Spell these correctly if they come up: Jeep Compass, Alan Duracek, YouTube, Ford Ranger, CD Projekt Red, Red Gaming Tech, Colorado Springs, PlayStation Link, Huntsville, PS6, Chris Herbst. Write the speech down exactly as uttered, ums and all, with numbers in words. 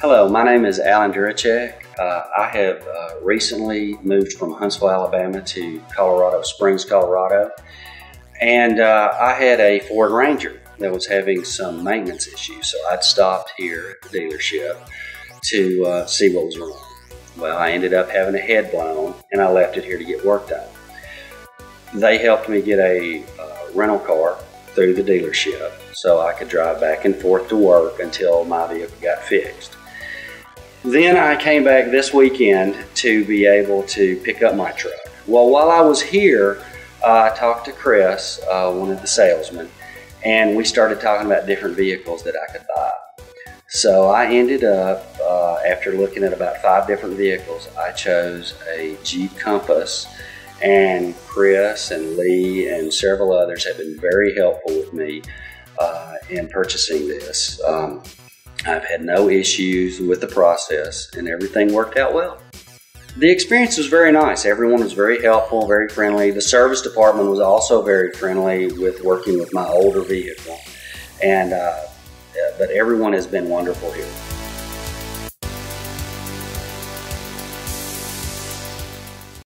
Hello, my name is Alan Duracek. Uh, I have uh, recently moved from Huntsville, Alabama to Colorado Springs, Colorado. And uh, I had a Ford Ranger that was having some maintenance issues. So I'd stopped here at the dealership to uh, see what was wrong. Well, I ended up having a head blown and I left it here to get worked on. They helped me get a uh, rental car through the dealership so I could drive back and forth to work until my vehicle got fixed. Then I came back this weekend to be able to pick up my truck. Well, while I was here, uh, I talked to Chris, uh, one of the salesmen, and we started talking about different vehicles that I could buy. So I ended up, uh, after looking at about five different vehicles, I chose a Jeep Compass, and Chris and Lee and several others have been very helpful with me uh, in purchasing this. Um, I've had no issues with the process and everything worked out well. The experience was very nice. Everyone was very helpful, very friendly. The service department was also very friendly with working with my older vehicle. And, uh, but everyone has been wonderful here.